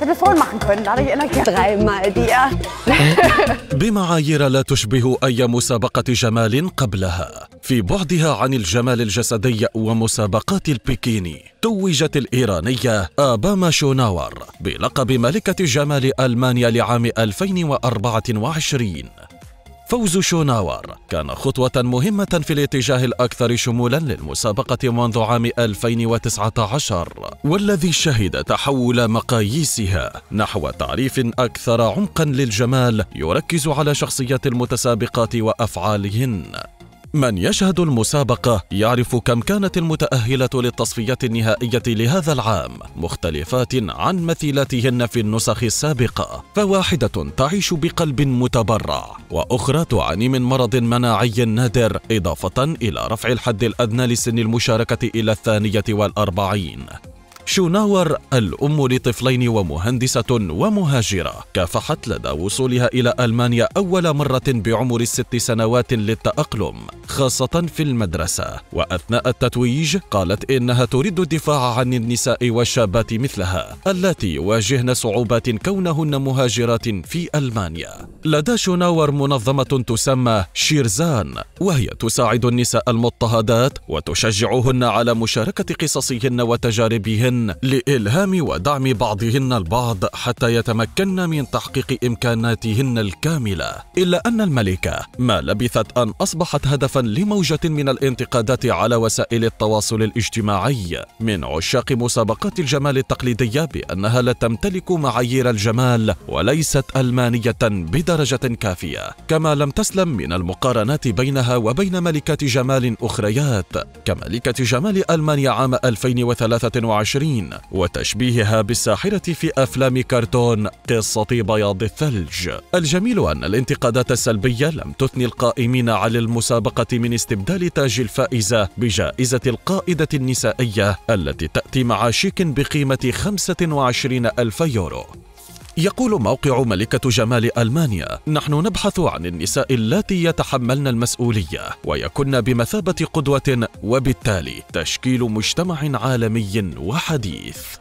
تليفون machen können, dadurch erinnere ich dreimal die. بمعايير لا تشبه أي مسابقة جمال قبلها. في بعدها عن الجمال الجسدي ومسابقات البكيني، توجت الإيرانية أبامه شوناور بلقب ملكة جمال ألمانيا لعام 2024. فوز شوناور كان خطوة مهمة في الاتجاه الأكثر شمولاً للمسابقة منذ عام 2019، والذي شهد تحول مقاييسها نحو تعريف أكثر عمقاً للجمال يركز على شخصيات المتسابقات وأفعالهن. من يشهد المسابقة يعرف كم كانت المتأهلة للتصفيات النهائية لهذا العام مختلفات عن مثيلاتهن في النسخ السابقة، فواحدة تعيش بقلب متبرع وأخرى تعاني من مرض مناعي نادر، إضافة إلى رفع الحد الأدنى لسن المشاركة إلى 42. شوناور الأم لطفلين ومهندسة ومهاجرة، كافحت لدى وصولها إلى ألمانيا أول مرة بعمر 6 سنوات للتأقلم، خاصة في المدرسة، وأثناء التتويج قالت إنها تريد الدفاع عن النساء والشابات مثلها التي يواجهن صعوبات كونهن مهاجرات في ألمانيا. لدى شوناور منظمة تسمى شيرزان، وهي تساعد النساء المضطهدات وتشجعهن على مشاركة قصصهن وتجاربهن لإلهام ودعم بعضهن البعض حتى يتمكن من تحقيق إمكاناتهن الكاملة. إلا أن الملكة ما لبثت أن أصبحت هدفاً لموجة من الانتقادات على وسائل التواصل الاجتماعي من عشاق مسابقات الجمال التقليدية بأنها لا تمتلك معايير الجمال وليست ألمانية بدرجة كافية، كما لم تسلم من المقارنات بينها وبين ملكات جمال أخريات كملكة جمال ألمانيا عام 2023 وتشبيهها بالساحرة في أفلام كرتون قصة بياض الثلج. الجميل أن الانتقادات السلبية لم تثني القائمين على المسابقة من استبدال تاج الفائزة بجائزة القائدة النسائية التي تأتي مع شيك بقيمة 25,000 يورو. يقول موقع ملكة جمال ألمانيا: نحن نبحث عن النساء اللاتي يتحملن المسؤولية ويكن بمثابة قدوة، وبالتالي تشكيل مجتمع عالمي وحديث.